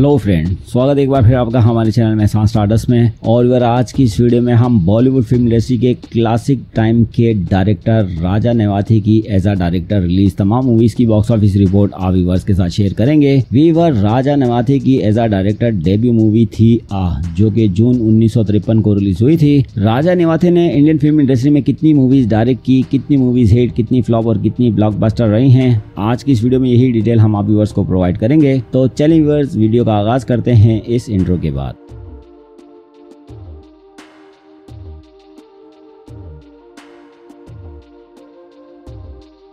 Hello friend, स्वागत एक बार फिर आपका हमारे चैनल महेसान स्टारडस्ट में। और आज की इस वीडियो में हम बॉलीवुड फिल्म इंडस्ट्री के क्लासिक टाइम के डायरेक्टर राजा नवाथे की एज अ डायरेक्टर रिलीज तमाम मूवीज की बॉक्स ऑफिस रिपोर्ट आप व्यूअर्स के साथ शेयर करेंगे। व्यूअर, राजा नवाथे की as a director debut movie थी आह, जो की जून 1953 को रिलीज हुई थी। राजा नवाथे ने इंडियन फिल्म इंडस्ट्री में कितनी मूवीज डायरेक्ट की, कितनी मूवीज हिट, कितनी फ्लॉप और कितनी ब्लॉकबस्टर रही है, आज की इस वीडियो में यही डिटेल हम आप व्यूअर्स को प्रोवाइड करेंगे। तो चलिए व्यूअर्स, वीडियो का आगाज करते हैं इस इंट्रो के बाद।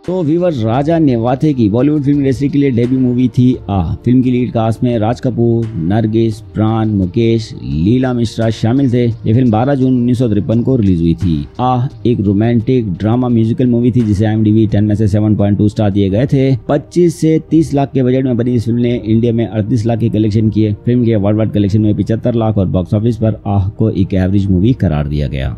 तो व्यूअर, राजा नवाथे की बॉलीवुड फिल्म इंडस्ट्री के लिए डेब्यू मूवी थी आह। फिल्म की लीड कास्ट में राजकपूर, नरगिस, प्राण, मुकेश, लीला मिश्रा शामिल थे। ये फिल्म 12 जून 1953 को रिलीज हुई थी। आह एक रोमांटिक ड्रामा म्यूजिकल मूवी थी जिसे IMDb 10 में से 7.2 स्टार दिए गए थे। 25 से 30 लाख के बजट में बनी इस फिल्म ने इंडिया में 38 लाख के कलेक्शन किए। फिल्म के वर्ल्ड वाइड कलेक्शन में 75 लाख और बॉक्स ऑफिस पर आह को एक एवरेज मूवी करार दिया गया।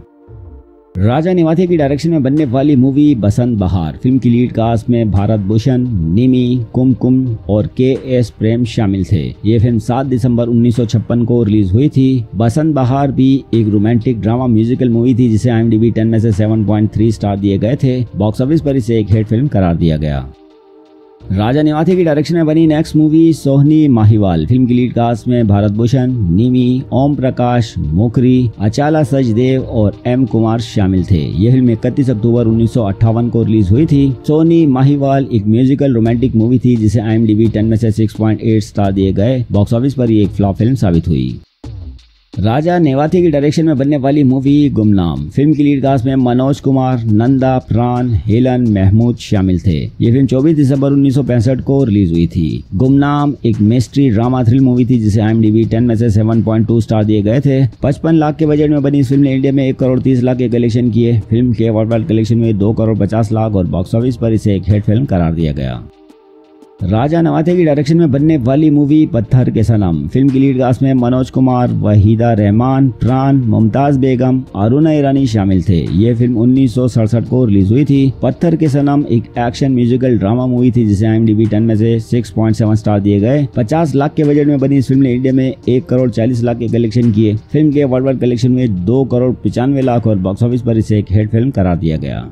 राजा नवाथे की डायरेक्शन में बनने वाली मूवी बसंत बहार। फिल्म की लीड कास्ट में भारत भूषण, निमी, कुमकुम और KS प्रेम शामिल थे। ये फिल्म 7 दिसंबर 1956 को रिलीज हुई थी। बसंत बहार भी एक रोमांटिक ड्रामा म्यूजिकल मूवी थी जिसे IMDb 10 में से 7.3 स्टार दिए गए थे। बॉक्स ऑफिस पर इसे एक हिट फिल्म करार दिया गया। राजा नवाथे की डायरेक्शन में बनी next movie Sohni Mahiwal. Film की लीड कास्ट में भारत भूषण, निमी, ओम प्रकाश, मोकरी, अचाला सच देव और M कुमार शामिल थे। यह फिल्म 31 अक्टूबर 1958 को रिलीज हुई थी। सोहनी माहिवाल एक म्यूजिकल रोमांटिक मूवी थी जिसे IMDb 10 में से 6.8 स्टार दिए गए। बॉक्स ऑफिस पर ये एक फ्लॉप फिल्म साबित हुई। राजा नवाथे की डायरेक्शन में बनने वाली मूवी गुमनाम। फिल्म की लीड कास्ट में मनोज कुमार, नंदा, प्राण, हेलन, महमूद शामिल थे। ये फिल्म 24 दिसंबर 1965 को रिलीज हुई थी। गुमनाम एक मिस्ट्री ड्रामा थ्रिल मूवी थी जिसे IMDb 10 में से 7.2 स्टार दिए गए थे। 55 लाख के बजट में बनी इस फिल्म ने इंडिया में 1 करोड़ 30 लाख के कलेक्शन किए। फिल्म के वर्ल्ड वाइड कलेक्शन में 2 करोड़ 50 लाख और बॉक्स ऑफिस पर इसे एक हिट फिल्म करार दिया गया। राजा नवाथे की डायरेक्शन में बनने वाली मूवी पत्थर के सनम। फिल्म की लीड कास्ट में मनोज कुमार, वहीदा रहमान, प्राण, मुमताज बेगम, अरुणा ईरानी शामिल थे। ये फिल्म 1967 को रिलीज हुई थी। पत्थर के सनम एक एक्शन म्यूजिकल ड्रामा मूवी थी जिसे IMDb 10 में से 6.7 स्टार दिए गए। 50 लाख के बजट में बनी इस फिल्म ने इंडिया में 1 करोड़ 40 लाख के कलेक्शन किए। फिल्म के वर्ल्ड वाइड कलेक्शन में 2 करोड़ 95 लाख और बॉक्स ऑफिस पर इसे एक हिट फिल्म करार दिया गया।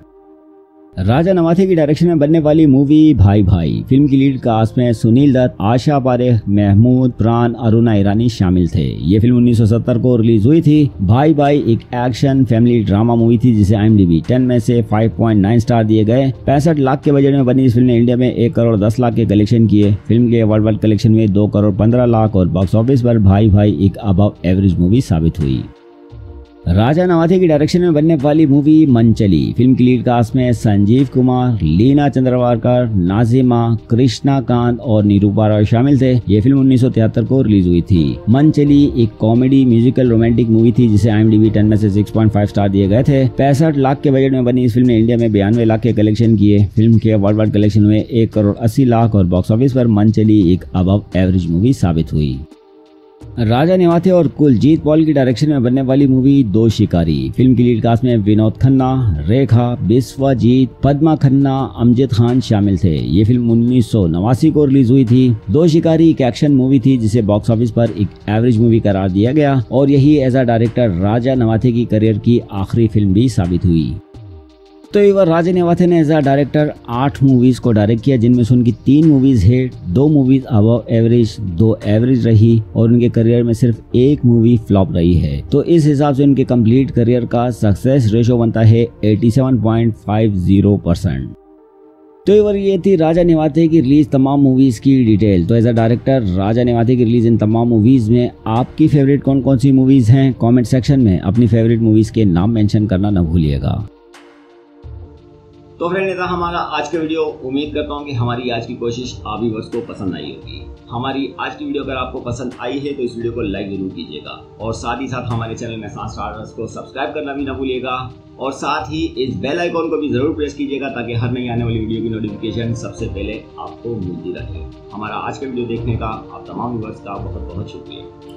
राजा नवाथे की डायरेक्शन में बनने वाली मूवी भाई भाई। फिल्म की लीड कास्ट में सुनील दत्त, आशा पारे, महमूद, प्राण, अरुणा ईरानी शामिल थे। ये फिल्म 1970 को रिलीज हुई थी। भाई भाई एक एक्शन फैमिली ड्रामा मूवी थी जिसे IMDb 10 में से 5.9 स्टार दिए गए। 65 लाख के बजट में बनी इस फिल्म ने इंडिया में 1 करोड़ 10 लाख के कलेक्शन किए। फिल्म के वर्ल्ड वाइड कलेक्शन में 2 करोड़ 15 लाख और बॉक्स ऑफिस पर भाई भाई एक अबव एवरेज मूवी साबित हुई। राजा नवाथे की डायरेक्शन में बनने वाली मूवी मनचली। फिल्म की लीड कास्ट में संजीव कुमार, लीना चंद्रवारकर, नाजिमा, कृष्णा कांत और निरूपा रॉय शामिल थे। ये फिल्म 1973 को रिलीज हुई थी। मनचली एक कॉमेडी म्यूजिकल रोमांटिक मूवी थी जिसे IMDb 10 में से 6.5 स्टार दिए गए थे। 65 लाख के बजट में बनी इस फिल्म ने इंडिया में 92 लाख के कलेक्शन किए। फिल्म के वर्ल्ड वाइड कलेक्शन में 1 करोड़ 80 लाख और बॉक्स ऑफिस पर मनचली एक अबव एवरेज मूवी साबित हुई। राजा नवाथे और कुलजीत पॉल की डायरेक्शन में बनने वाली मूवी दो शिकारी। फिल्म की लीड कास्ट में विनोद खन्ना, रेखा, बिस्वाजीत, पद्मा खन्ना, अमजद खान शामिल थे। ये फिल्म 1989 को रिलीज हुई थी। दो शिकारी एक एक्शन मूवी थी जिसे बॉक्स ऑफिस पर एक एवरेज मूवी करार दिया गया और यही as a director Raja Navathe की करियर की आखिरी फिल्म भी साबित हुई। तो ये राजा नवाथे ने एज अ डायरेक्टर 8 मूवीज को डायरेक्ट किया जिनमें से उनकी 3 movies hit, 2 movies above average, 2 average रही और उनके करियर में सिर्फ 1 मूवी फ्लॉप रही है। तो इस हिसाब से उनके कंप्लीट करियर का सक्सेस रेशो बनता है 87.50%। तो ये थी राजा नवाथे की रिलीज तमाम मूवीज की डिटेल। तो as a director Raja Navathe की रिलीज इन तमाम मूवीज में आपकी फेवरेट कौन कौन सी मूवीज हैं, कॉमेंट सेक्शन में अपनी फेवरेट मूवीज के नाम मेंशन करना न भूलिएगा। तो फ्रेंड, ये था हमारा आज का वीडियो। उम्मीद करता हूँ कि हमारी आज की कोशिश आप व्यूअर्स को पसंद आई होगी। हमारी आज की वीडियो अगर आपको पसंद आई है तो इस वीडियो को लाइक जरूर कीजिएगा और साथ ही साथ हमारे चैनल महेसान स्टारडस्ट को सब्सक्राइब करना भी ना भूलिएगा और साथ ही इस बेल आइकॉन को भी जरूर प्रेस कीजिएगा ताकि हर नई आने वाली वीडियो की नोटिफिकेशन सबसे पहले आपको मिलती रहे। हमारा आज का वीडियो देखने का आप तमाम व्यूअर्स का बहुत बहुत शुक्रिया।